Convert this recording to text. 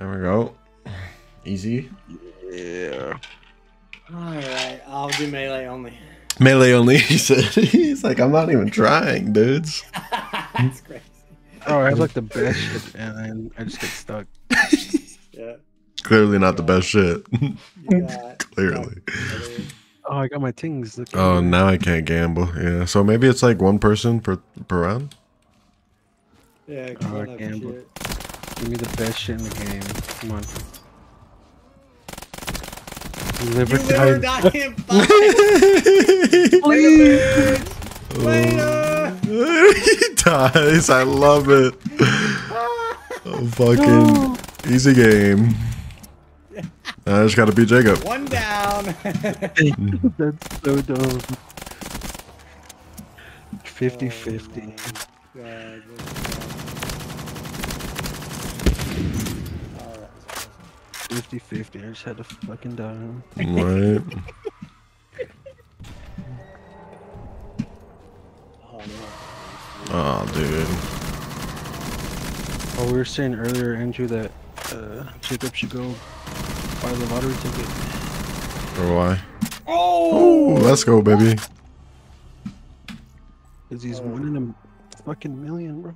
There we go. Easy. Yeah. Alright, I'll do melee only. Melee only, he said. He's like, I'm not even trying, dudes. That's crazy. Oh, I have like the best shit, and I just get stuck. Yeah. Clearly not the best shit. Yeah. Clearly. Oh, I got my things. Oh, now I can't gamble. Yeah, so maybe it's like one person per round? Yeah, oh, gamble. Give me the best shit in the game. Come on. You live or die in 5. Please. Later. He dies. I love it. Oh, fucking no. Easy game. I just gotta beat Jacob. One down. That's so dumb. 50-50. Oh, 50-50. I just had to fucking die. Right. Oh, dude. Oh, we were saying earlier, Andrew, that Jacob should go buy the lottery ticket. Or why? Oh! Let's go, baby. Because he's winning a fucking million, bro.